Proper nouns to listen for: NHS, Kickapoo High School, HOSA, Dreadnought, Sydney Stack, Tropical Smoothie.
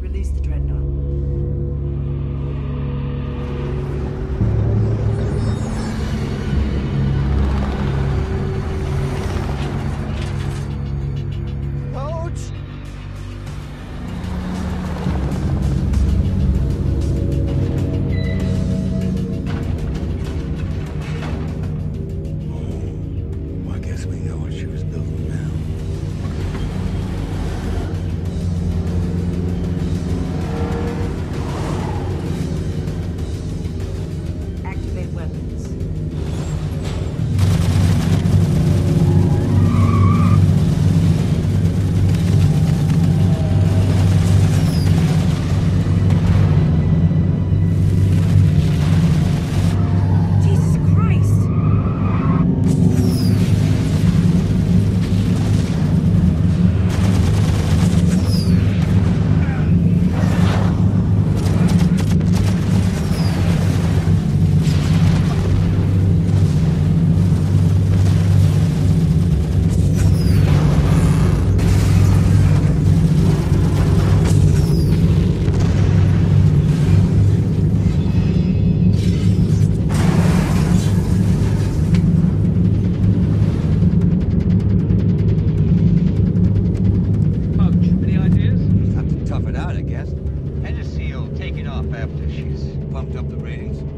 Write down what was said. Release the Dreadnought. Guess. Hennessy'll take it off after she's pumped up the ratings.